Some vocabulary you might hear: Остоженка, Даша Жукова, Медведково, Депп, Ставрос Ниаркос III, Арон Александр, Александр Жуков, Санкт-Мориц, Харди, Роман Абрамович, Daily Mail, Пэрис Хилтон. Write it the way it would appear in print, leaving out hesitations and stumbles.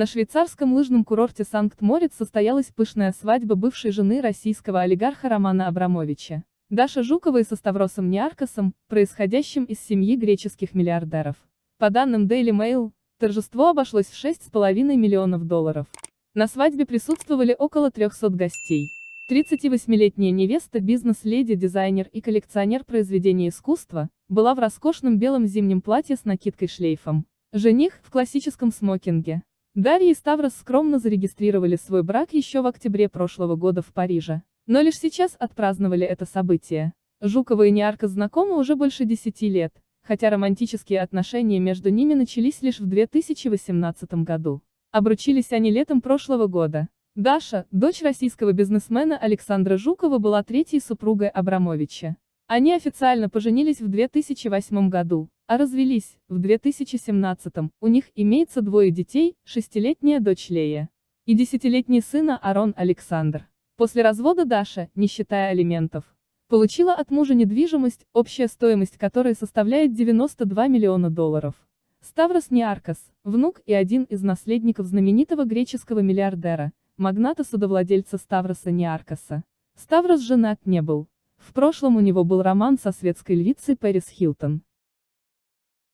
На швейцарском лыжном курорте Санкт-Мориц состоялась пышная свадьба бывшей жены российского олигарха Романа Абрамовича, Даши Жуковой, со Ставросом Ниаркосом, происходящим из семьи греческих миллиардеров. По данным Daily Mail, торжество обошлось в $6,5 миллиона. На свадьбе присутствовали около 300 гостей. 38-летняя невеста, бизнес-леди, дизайнер и коллекционер произведений искусства, была в роскошном белом зимнем платье с накидкой-шлейфом. Жених – в классическом смокинге. Дарья и Ставрос скромно зарегистрировали свой брак еще в октябре прошлого года в Париже, но лишь сейчас отпраздновали это событие. Жукова и Ниаркос знакомы уже больше 10 лет, хотя романтические отношения между ними начались лишь в 2018 году. Обручились они летом прошлого года. Даша, дочь российского бизнесмена Александра Жукова, была третьей супругой Абрамовича. Они официально поженились в 2008 году, а развелись в 2017. У них имеется двое детей: 6-летняя дочь Лея и 10-летний сын Арон Александр. После развода Даша, не считая алиментов, получила от мужа недвижимость, общая стоимость которой составляет $92 миллиона. Ставрос Ниаркос, внук и один из наследников знаменитого греческого миллиардера, магната-судовладельца Ставроса Ниаркоса. Ставрос женат не был. В прошлом у него был роман со светской львицей Пэрис Хилтон.